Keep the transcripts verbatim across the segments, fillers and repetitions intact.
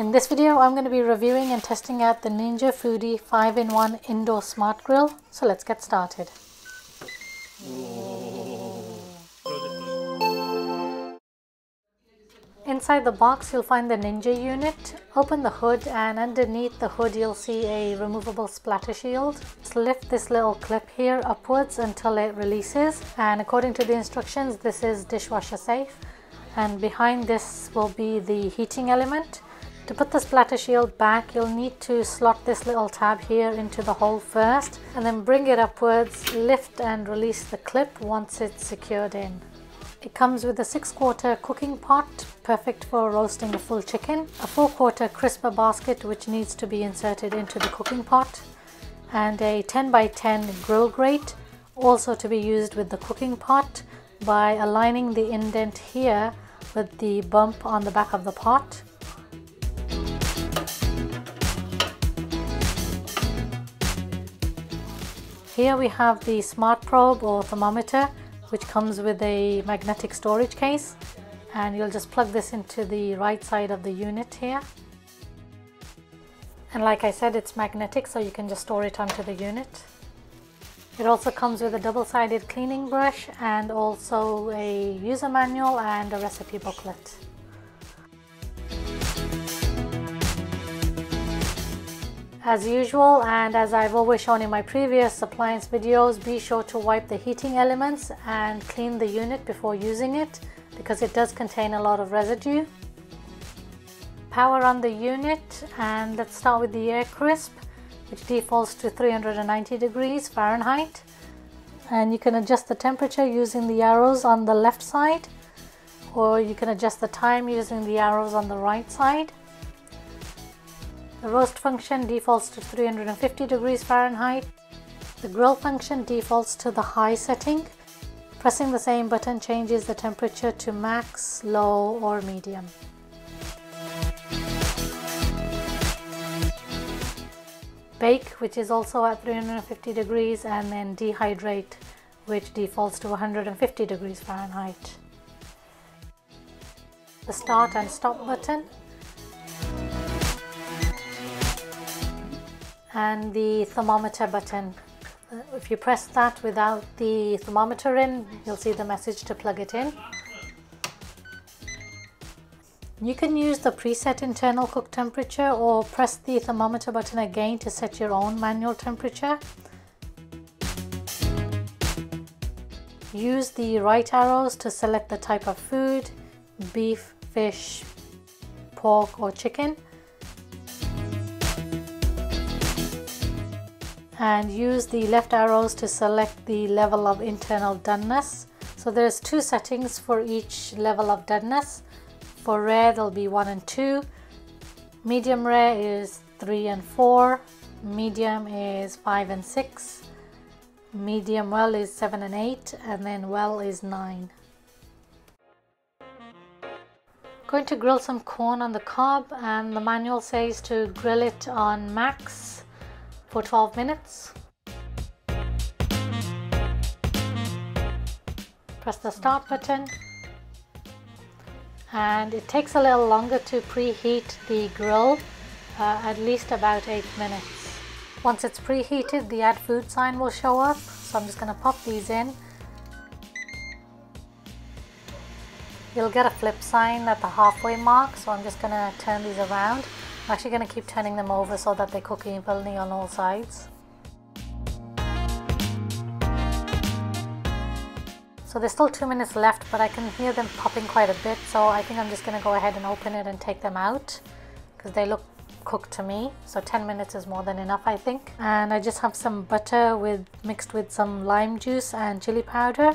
In this video, I'm going to be reviewing and testing out the Ninja Foodi five in one Indoor Smart Grill. So let's get started. Inside the box, you'll find the Ninja unit. Open the hood, and underneath the hood you'll see a removable splatter shield. Just lift this little clip here upwards until it releases, and according to the instructions, this is dishwasher safe. And behind this will be the heating element. To put the splatter shield back, you'll need to slot this little tab here into the hole first, and then bring it upwards, lift and release the clip once it's secured in. It comes with a six quarter cooking pot, perfect for roasting a full chicken, a four quarter crisper basket which needs to be inserted into the cooking pot, and a ten by ten grill grate, also to be used with the cooking pot by aligning the indent here with the bump on the back of the pot. Here we have the smart probe or thermometer, which comes with a magnetic storage case, and you'll just plug this into the right side of the unit here. And like I said, it's magnetic, so you can just store it onto the unit. It also comes with a double-sided cleaning brush and also a user manual and a recipe booklet. As usual, and as I've always shown in my previous appliance videos, be sure to wipe the heating elements and clean the unit before using it, because it does contain a lot of residue. Power on the unit, and let's start with the air crisp, which defaults to three hundred ninety degrees Fahrenheit, and you can adjust the temperature using the arrows on the left side, or you can adjust the time using the arrows on the right side. The roast function defaults to three hundred fifty degrees Fahrenheit. The grill function defaults to the high setting. Pressing the same button changes the temperature to max, low, or medium. Bake, which is also at three hundred fifty degrees, and then dehydrate, which defaults to one hundred fifty degrees Fahrenheit. The start and stop button, and the thermometer button. If you press that without the thermometer in, you'll see the message to plug it in. You can use the preset internal cook temperature, or press the thermometer button again to set your own manual temperature. Use the right arrows to select the type of food: beef, fish, pork, or chicken. And use the left arrows to select the level of internal doneness. So there's two settings for each level of doneness. For rare, there'll be one and two. Medium rare is three and four. Medium is five and six. Medium well is seven and eight. And then well is nine. Going to grill some corn on the cob, and the manual says to grill it on max for twelve minutes. Press the start button, and it takes a little longer to preheat the grill, uh, at least about eight minutes. Once it's preheated, the add food sign will show up, so I'm just going to pop these in. You'll get a flip sign at the halfway mark, so I'm just going to turn these around. I'm actually going to keep turning them over so that they cook evenly on all sides. So there's still two minutes left, but I can hear them popping quite a bit, so I think I'm just going to go ahead and open it and take them out, because they look cooked to me. So ten minutes is more than enough, I think. And I just have some butter with mixed with some lime juice and chili powder,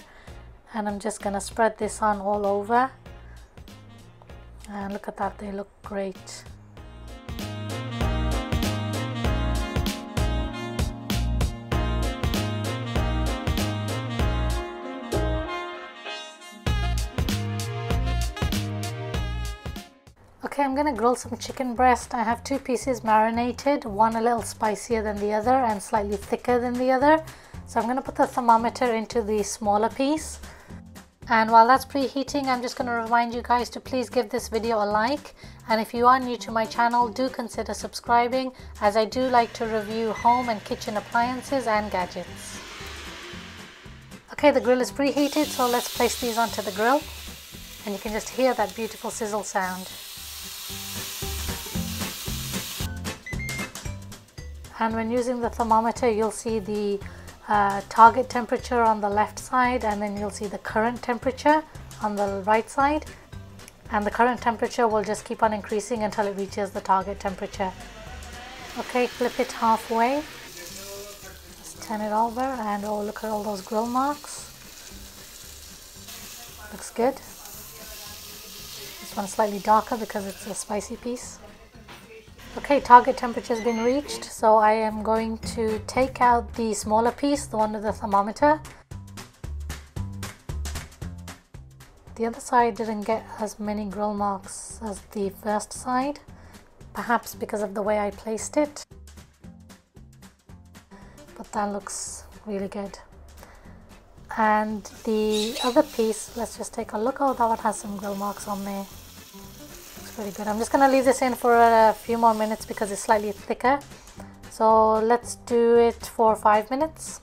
and I'm just going to spread this on all over. And look at that, they look great. Okay, I'm going to grill some chicken breast. I have two pieces marinated, one a little spicier than the other and slightly thicker than the other. So I'm going to put the thermometer into the smaller piece. And while that's preheating, I'm just going to remind you guys to please give this video a like, and if you are new to my channel, do consider subscribing, as I do like to review home and kitchen appliances and gadgets. Okay, the grill is preheated, so let's place these onto the grill, and you can just hear that beautiful sizzle sound. And when using the thermometer, you'll see the Uh, target temperature on the left side, and then you'll see the current temperature on the right side, and the current temperature will just keep on increasing until it reaches the target temperature. Okay, flip it halfway, just turn it over, and oh, look at all those grill marks. Looks good. This one's slightly darker because it's a spicy piece. Okay, target temperature has been reached, so I am going to take out the smaller piece, the one with the thermometer. The other side didn't get as many grill marks as the first side, perhaps because of the way I placed it. But that looks really good. And the other piece, let's just take a look. Oh, that one has some grill marks on there. Pretty good. I'm just going to leave this in for a few more minutes because it's slightly thicker. So let's do it for five minutes.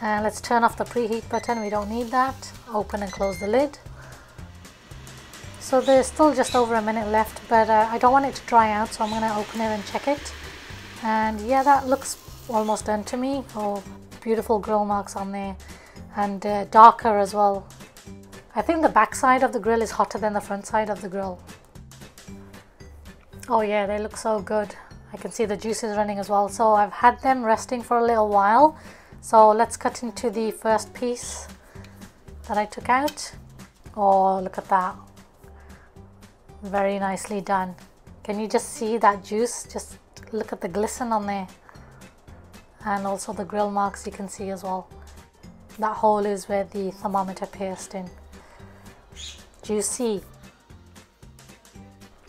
And let's turn off the preheat button. We don't need that. Open and close the lid. So there's still just over a minute left, but uh, I don't want it to dry out, so I'm going to open it and check it. And yeah, that looks almost done to me. Oh, beautiful grill marks on there, and uh, darker as well. I think the back side of the grill is hotter than the front side of the grill. Oh yeah, they look so good. I can see the juices running as well. So I've had them resting for a little while. So let's cut into the first piece that I took out. Oh, look at that. Very nicely done. Can you just see that juice? Just look at the glisten on there. And also the grill marks you can see as well. That hole is where the thermometer pierced in. Juicy.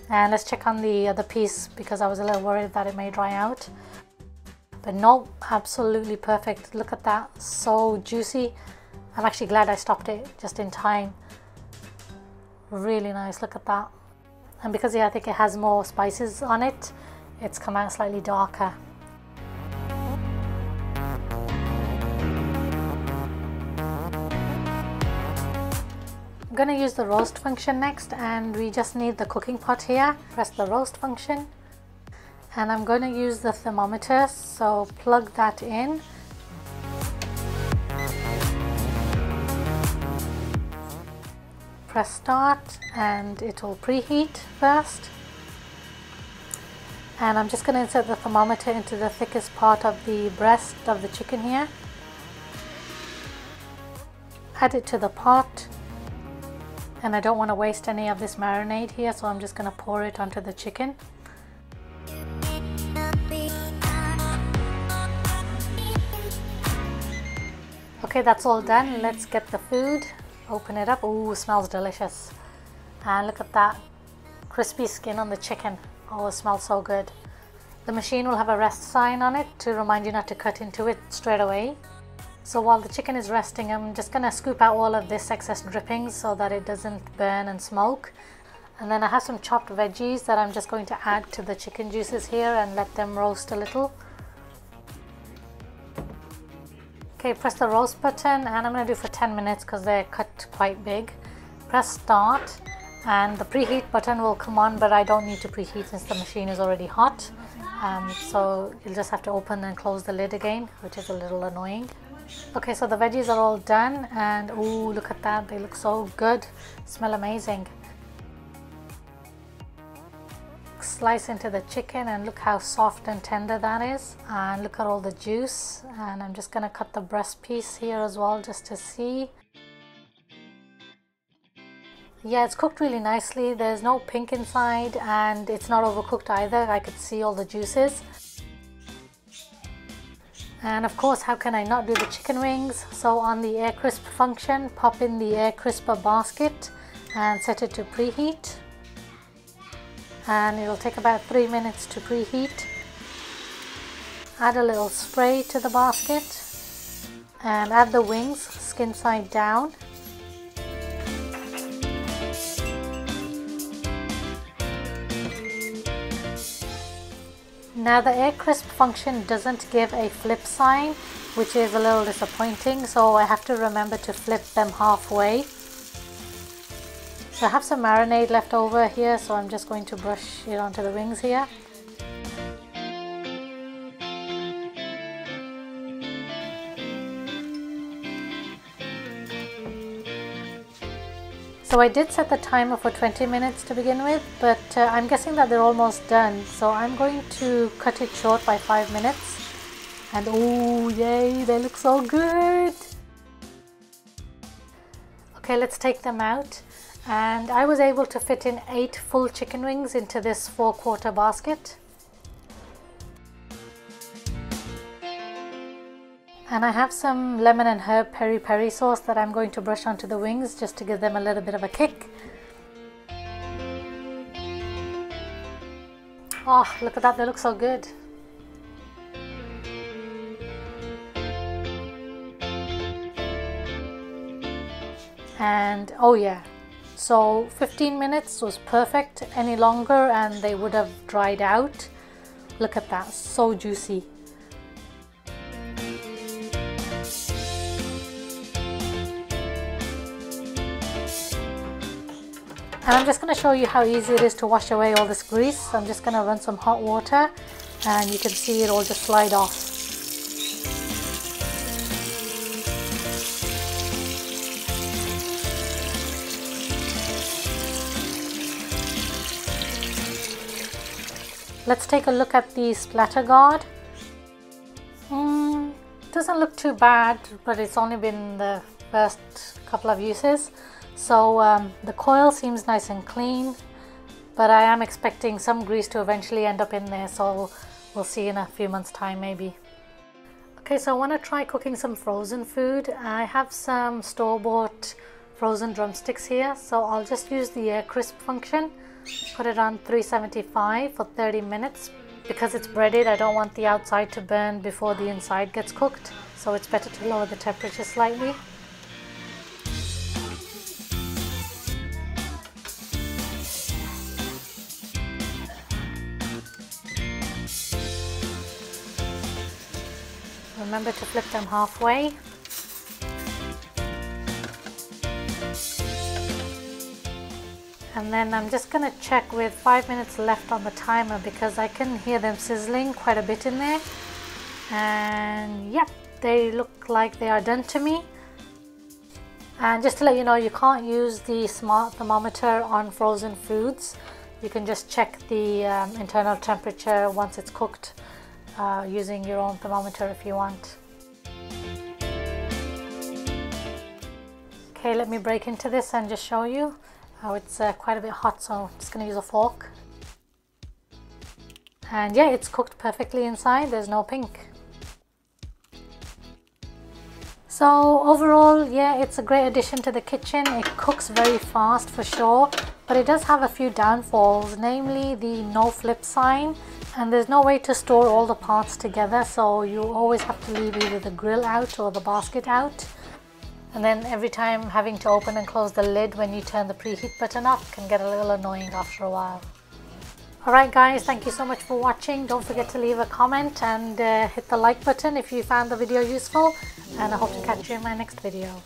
And let's check on the other piece because I was a little worried that it may dry out, but no, absolutely perfect. Look at that, so juicy. I'm actually glad I stopped it just in time. Really nice, look at that. And because yeah, I think it has more spices on it, it's come out slightly darker. I'm going to use the roast function next, and we just need the cooking pot here. Press the roast function, and I'm going to use the thermometer, so plug that in. Press start, and it will preheat first. And I'm just going to insert the thermometer into the thickest part of the breast of the chicken here. Add it to the pot. And I don't want to waste any of this marinade here, so I'm just going to pour it onto the chicken. Okay, that's all done. Let's get the food. Open it up. Ooh, smells delicious. And look at that crispy skin on the chicken. Oh, it smells so good. The machine will have a rest sign on it to remind you not to cut into it straight away. So while the chicken is resting, I'm just going to scoop out all of this excess drippings so that it doesn't burn and smoke. And then I have some chopped veggies that I'm just going to add to the chicken juices here and let them roast a little. Okay, press the roast button, and I'm going to do for ten minutes because they're cut quite big. Press start, and the preheat button will come on, but I don't need to preheat since the machine is already hot. Um, so you'll just have to open and close the lid again, which is a little annoying. Okay, so the veggies are all done, and ooh, look at that, they look so good, smell amazing. Slice into the chicken, and look how soft and tender that is, and look at all the juice. And I'm just going to cut the breast piece here as well, just to see. Yeah, it's cooked really nicely, there's no pink inside, and it's not overcooked either. I could see all the juices. And of course, how can I not do the chicken wings? So on the air crisp function, pop in the air crisper basket and set it to preheat. And it'll take about three minutes to preheat. Add a little spray to the basket. and add the wings skin side down. Now the air crisp function doesn't give a flip sign, which is a little disappointing, so I have to remember to flip them halfway. So I have some marinade left over here, so I'm just going to brush it onto the wings here. So I did set the timer for twenty minutes to begin with, but uh, I'm guessing that they're almost done, so I'm going to cut it short by five minutes. And oh yay, they look so good! Okay, let's take them out. And I was able to fit in eight full chicken wings into this four quarter basket. And I have some lemon and herb peri peri sauce that I'm going to brush onto the wings just to give them a little bit of a kick. Oh, look at that, they look so good. And oh yeah, so fifteen minutes was perfect. Any longer and they would have dried out. Look at that, so juicy. And I'm just going to show you how easy it is to wash away all this grease. So I'm just going to run some hot water and you can see it all just slide off. Let's take a look at the splatter guard. Mm, doesn't look too bad, but it's only been the first couple of uses. So um, the coil seems nice and clean, but I am expecting some grease to eventually end up in there. So we'll see in a few months' time maybe. Okay, so I want to try cooking some frozen food. I have some store-bought frozen drumsticks here. So I'll just use the air crisp function. Put it on three seventy-five for thirty minutes. Because it's breaded, I don't want the outside to burn before the inside gets cooked, so it's better to lower the temperature slightly. Remember to flip them halfway. And then I'm just going to check with five minutes left on the timer because I can hear them sizzling quite a bit in there. And yep, they look like they are done to me. And just to let you know, you can't use the smart thermometer on frozen foods. You can just check the um, internal temperature once it's cooked uh, using your own thermometer if you want. Okay, let me break into this and just show you. Oh, it's uh, quite a bit hot, so I'm just going to use a fork. And yeah, it's cooked perfectly inside, there's no pink. So overall, yeah, it's a great addition to the kitchen. It cooks very fast for sure, but it does have a few downfalls, namely the no flip sign, and there's no way to store all the parts together, so you always have to leave either the grill out or the basket out. And then every time having to open and close the lid when you turn the preheat button off can get a little annoying after a while. Alright guys, thank you so much for watching. Don't forget to leave a comment and uh, hit the like button if you found the video useful. And I hope to catch you in my next video.